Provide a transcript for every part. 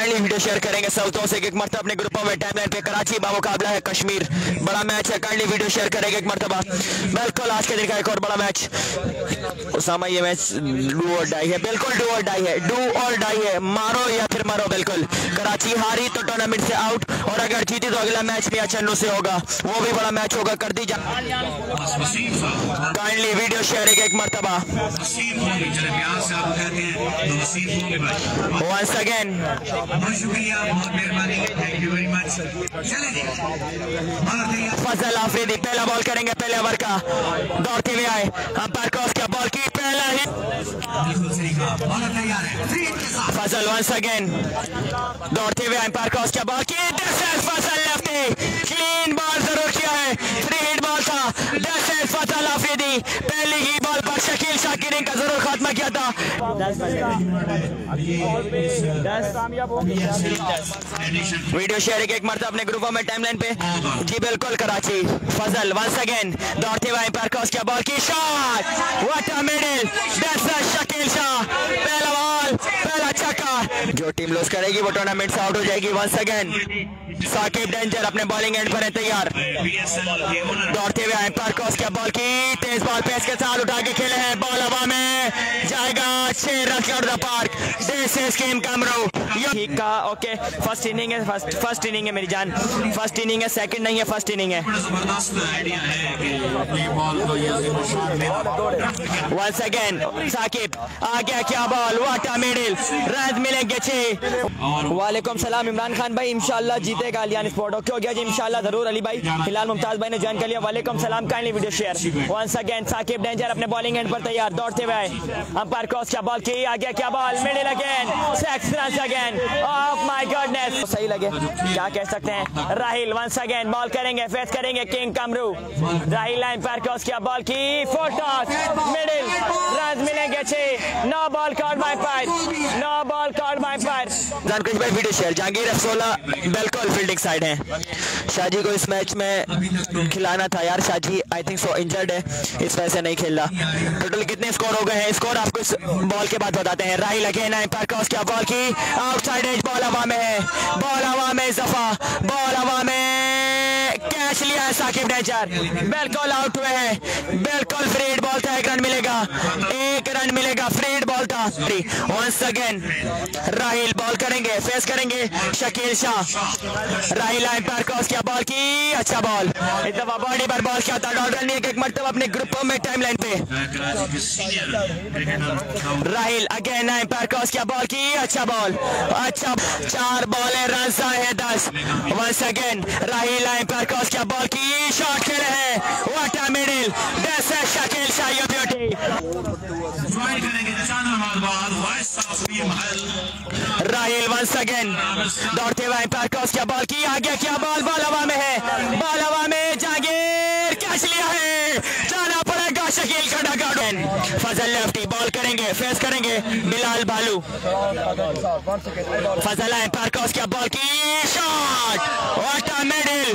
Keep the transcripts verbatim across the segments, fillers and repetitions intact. Finally video share करेंगे साउथों से एक मरतबा अपने ग्रुपों में। टाइमलाइन पे कराची बामुकाबला है कश्मीर, बड़ा मैच है। काइंडली वीडियो शेयर करेंगे एक मरतबा। बिल्कुल आज के दिन का एक और बड़ा मैच उसामा, ये मैच डू और डाई है, बिल्कुल डू और डाई है, डू और डाई है, मारो या फिर मारो। बिल्कुल कराची हारी तो टूर्नामेंट से आउट, और अगर जीती तो अगला मैच मियां चन्नू से होगा, वो भी बड़ा मैच होगा। कर दी काइंडली वीडियो शेयर एक मरतबा। वंस अगेन बहुत शुक्रिया, बहुत मेहरबानी, थैंक यू वेरी मच। चले जी फजल आफरीदी पहला बॉल करेंगे, पहले ओवर का। दौड़ते हुए आए अंपायर क्रॉस किया, बॉल की पहला ही बिल्कुल सही कहा, बहुत तैयार है फ्रीड के साथ फजल। वंस अगेन दौड़ते हुए अंपायर क्रॉस किया, बॉल की this is Fazal lefty, clean ball जरूर किया है, फ्री हिट बॉल था। दिस इज फजल आफरीदी, पहली ही बॉल पर शकील शाकिरिन का जरूर खात्मा किया था। वीडियो शेयर एक मरतबा अपने ग्रुपों में टाइमलाइन पे। जी बिल्कुल कराची फजल वंस अगेन दौड़ते हुए अंपायर क्रॉस किया, बॉल की shot, what a middle, that's a Shakeel Shah, पहला बॉल पहला छक्का। जो टीम लॉस करेगी वो टूर्नामेंट से आउट हो जाएगी। वंस अगेन साकिब डेंजर अपने बॉलिंग एंड पर है तैयार, दौड़ते हुए अंपायर क्रॉस किया, बॉल की तेज बॉल पेस के साथ उठा के खेले हैं, बॉल हवा में जाएगा छह रन के the park. This is game कमरो, ठीक कहा, ओके। फर्स्ट इनिंग है, फर्स्ट फर्स्ट इनिंग है मेरी जान, फर्स्ट इनिंग है, सेकंड नहीं है, फर्स्ट इनिंग है। वंस अगेन साकिब आ गया, क्या ball, what a middle, run मिलेंगे छह। वालेकुम सलाम इमरान खान भाई, इंशाल्लाह जीतेगा अलियान स्पोर्ट। ओके हो गया जी, इंशाल्लाह जरूर अली भाई। हिलाल मुमताज भाई ने ज्वाइन कर लिया, वालेकुम सलाम। Kindly video share. Once again Saqib danger अपने बॉलिंग एंड पर तैयार, दौड़ते हुए आए अंपायर क्रॉस किया, बॉल की आ गया, क्या ball, middle again, six run again, oh my goodness, सही लगे क्या कह सकते हैं। राहिल वंस अगेन बॉल करेंगे, फेस करेंगे king Kamru, Rahil umpire cross किया, बॉल की फोर टॉस मिडिल, रन मिलेंगे छह। No ball called by umpire, no ball called by umpire. Jankush भाई वीडियो शेयर। जहांगीर अफसोला बिल्कुल फील्डिंग साइड है, शाजी को इस मैच में खिलाना था यार, Shaji I think so injured है, इस वजह से नहीं खेल रहा। टोटल कितने स्कोर हो गए हैं, स्कोर आपको इस बॉल के बाद बताते हैं। राहिल अगेन अंपायर क्रॉस किया, बॉल की आउटसाइड एज, बॉल हवा में है, बॉल हवा में इजाफा, बॉल हवा में कैच लिया है साकिब डेंजर, बिल्कुल आउट हुए हैं, बिल्कुल फ्रीड बॉल था, एक रन मिलेगा, एक रन मिलेगा, फ्रीड बॉल था। वंस अगेन राहिल बॉल करेंगे, फेस करेंगे शकील शाह, राहिल अंपायर क्रॉस किया, बॉल की अच्छा बॉल, इतना बॉडी पर बॉल किया था, डॉट रन एक मरतबा अपने ग्रुपों में टाइमलाइन पे। राहिल अगेन अंपायर क्रॉस किया, बॉल की अच्छा बॉल, अच्छा चार बॉल है, रन है दस। Once again Rahil umpire cross किया, बॉल की शॉट खेले हैं, what a middle, this is Shakeel Shah, your beauty. Rahil once again दौड़ते हुए अंपायर क्रॉस किया, बॉल की आगे क्या बॉल, बॉल हवा में है, बॉल हवा में, जागीर कैच लिया है, जाना पड़ेगा शकील का duck out. Fazal lefty ball करेंगे, फेस करेंगे बिलाल भालू, फजल अंपायर क्रॉस किया, बॉल की shot, what a middle,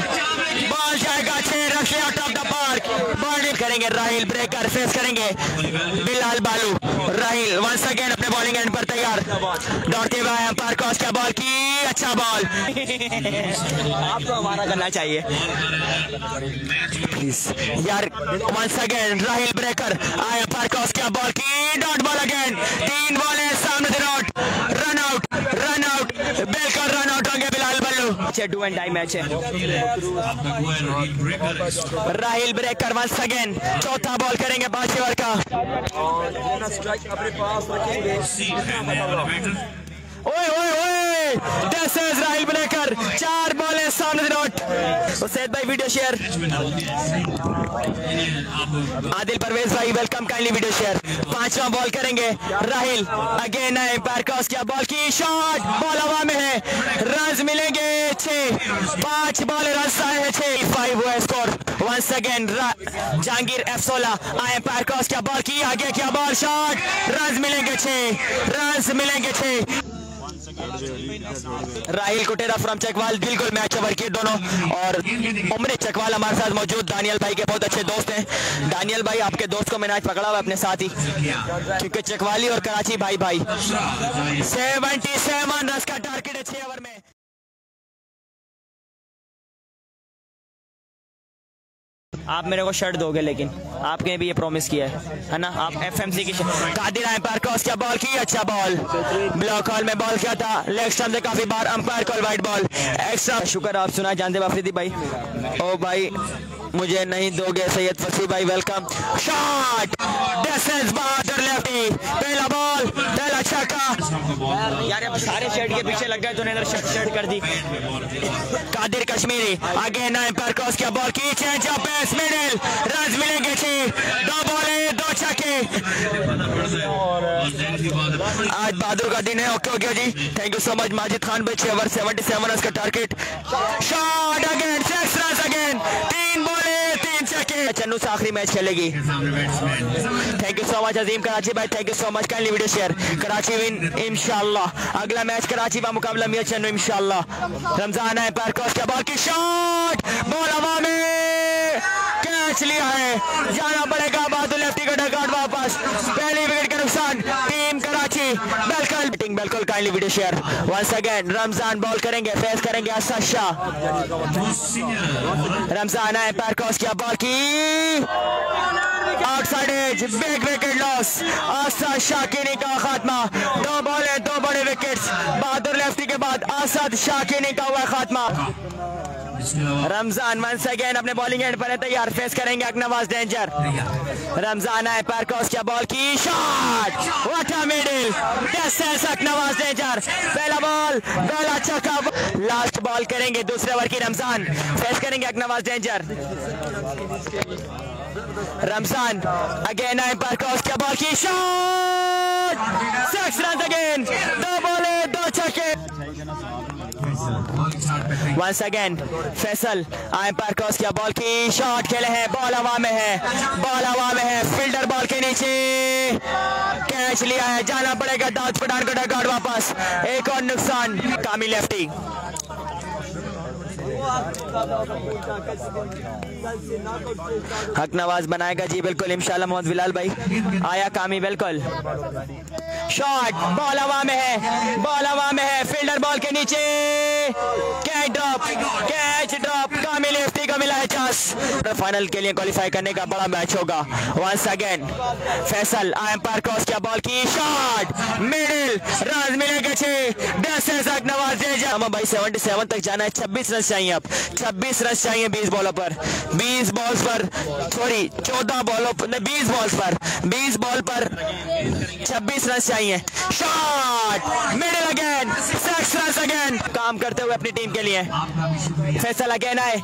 ball जाएगा छह रन से out of the park. Bowling करेंगे राहिल ब्रेकर, फेस करेंगे बिलाल भालू, राहिल वंस अगेन अपने बॉलिंग एंड पर तैयार, दौड़ते हुए अंपायर क्रॉस किया, बॉल की अच्छा बॉल। आपको हमारा करना चाहिए प्लीज यार। वंस अगेन राहिल ब्रेकर आया, अंपायर क्रॉस किया, बॉल की डॉट, बॉल अगेन, तीन बॉल है सामने से dot, run out, run out, बिल्कुल रन आउट होंगे Bilal Ballu. Do and die match है। राहिल ब्रेकर वंस अगेन चौथा बॉल करेंगे, पांच ओवर का। ओए ओए ओए, दिस इज राहिल ब्रेकर, चार बॉल है सामने से डॉट। असद भाई वीडियो शेयर। आदिल परवेज भाई वेलकम, काइंडली वीडियो शेयर। पांचवा बॉल करेंगे राहिल, अगेन अंपायर क्रॉस किया, बॉल की शॉट, बॉल हवा में है, रन मिलेंगे छह, पांच बॉल रन आए छह, फाइव हुआ स्कोर। वंस अगेन जहांगीर अफसोला आए, अंपायर क्रॉस किया, बॉल की आगे क्या बॉल, शॉट, रन मिलेंगे छह, रन मिलेंगे छह। राहिल कुटेरा फ्रॉम चकवाल, बिल्कुल मैच ओवर किए दोनों। और उमरे चकवाल हमारे साथ मौजूद, दानियल भाई के बहुत अच्छे दोस्त हैं। दानियल भाई, आपके दोस्त को मैंने आज पकड़ा हुआ अपने साथ ही, क्योंकि चकवाली और कराची भाई भाई। सेवेंटी सेवन रन का टारगेट है छह ओवर में। आप मेरे को शर्ट दोगे, लेकिन आपने भी ये प्रॉमिस किया है है ना, आप एफएमसी की शर्ट। कादिर अंपायर क्रॉस किया, बॉल की, अच्छा बॉल, ब्लॉक हॉल में बॉल किया था, लेग स्टंप से काफी बार umpire call, wide ball, extra. शुक्र आप सुना जानते वाफरीदी भाई। ओ भाई मुझे नहीं दोगे, सैयद फसी भाई welcome. Shot, this is Bahadur lefty, पहला बॉल, पहला छक्का। यार अब सारे शर्ट के पीछे लग गए, तो ने शर्ट शर्ट कर दी। कादिर कश्मीरी आगे नाइन पर क्रॉस किया, बॉल की, change up pace, middle, run मिलेंगे छह, दो बॉले, दो छक्के। आज बहादुर का दिन है। Okay okay ji, thank you so much Majid Khan भाई। छह ओवर सेवेंटी सेवन रन का target. Shot again, six run again, तीन बॉल, तीन छक्के। चन्नू से आखिरी मैच खेलेगी। Thank you so much Azeem Karachi भाई, thank you so much, kindly video share. Karachi win इंशाल्लाह। अगला मैच कराची का मुकाबला मियां चन्नू इंशाल्लाह। रमजान है पर क्रॉस किया, बॉल की, शॉट, बॉल हवा में, कैच लिया है। जाना पड़ेगा बहादुर लेफ्टी का डकआउट वापस, पहली विकेट का नुकसान। टीम कराची बिल्कुल बिल्कुल kindly video share. Once again Ramzan ball करेंगे, फेस करेंगे असद शाह। रमजान है पर क्रॉस किया, बॉल की, outside edge, big wicket loss. Asad Shah की इनिंग का खात्मा, दो बॉले, दो बड़े विकेट्स। बहादुर लेफ्टी के बाद असद शाह की इनिंग का हुआ खात्मा। रमजान वंस अगेन अपने बॉलिंग एंड पर है तैयार, फेस करेंगे हक नवाज, डेंजर। रमजान आए पर क्रॉस किया, बॉल की, शॉट, व्हाट अ मिडिल, हक नवाज डेंजर, पहला बॉल, पहला छक्का। लास्ट बॉल करेंगे दूसरे ओवर की, रमजान फेस करेंगे हक नवाज, डेंजर। रमजान अगेन आए पर क्रॉस किया, बॉल की, शॉट, सिक्स रन अगेन, दो बॉले, दो छक्के। वंस अगेन फैसल आए पर क्रॉस किया, बॉल की, शॉट खेले हैं, बॉल हवा में है, बॉल हवा में है, फील्डर बॉल के नीचे, कैच लिया है। जाना पड़ेगा दाऊद पठान को डकआउट वापस, एक और नुकसान। कामी लेफ्टी हक नवाज बनाएगा जी, बिल्कुल इंशाल्लाह। मोहम्मद बिलाल भाई आया, कामी बिल्कुल, शॉट, बॉल हवा में है, बॉल हवा में है, फील्डर बॉल के नीचे, catch drop, catch drop. Kami lefty को मिला है चांस, फाइनल के लिए क्वालिफाई करने का बड़ा मैच होगा। वंस अगेन फैसल आए पर क्रॉस किया, बॉल की, शॉट, मिडिल, रन मिलेगा छह, दस हक नवाज। भाई सेवेंटी सेवन तक जाना है, छब्बीस रन चाहिए, अब छब्बीस रन चाहिए। बीस बॉलों पर बीस बॉल्स पर सॉरी चौदह बॉलों पर बीस बॉल्स पर बीस बॉल पर छब्बीस रन चाहिए। Shot, middle again, six run again, काम करते हुए अपनी टीम के लिए। फैसल अगेन आए,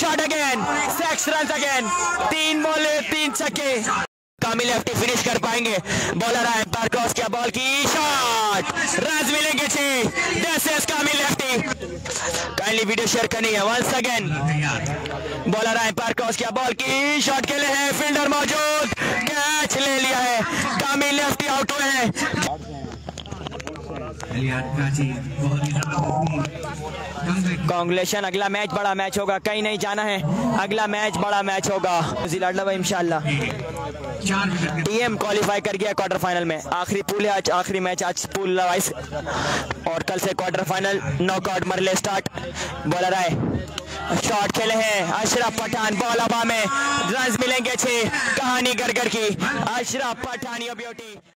shot again, six run again, तीन बॉले, तीन छक्के। कामी लेफ्टी फिनिश कर पाएंगे, बॉलर आए पर क्रॉस किया, बॉल की, शॉट, रन मिलेंगे छह, this is Kami lefty. Kindly video share करनी है। वंस अगेन बॉलर आए पर क्रॉस किया, बॉल की, शॉट खेले हैं, फील्डर मौजूद, कैच ले लिया है, कामी लेफ्टी आउट हुए हैं। कांग्रेचुलेशन, अगला मैच बड़ा मैच होगा, कहीं नहीं जाना है, अगला मैच बड़ा मैच होगा। जिला इंशाल्लाह टीम क्वालिफाई कर गया क्वार्टर फाइनल में। आखिरी पूल है आज, आखिरी मैच आज पूल वाइज, और कल से क्वार्टर फाइनल नॉकआउट मरले स्टार्ट। बॉलर आए, शॉट खेले हैं, अशरफ पठान, बॉल हवा में, रन मिलेंगे छह, कहानी गरगर की, अशरफ पठानियों ब्यूटी।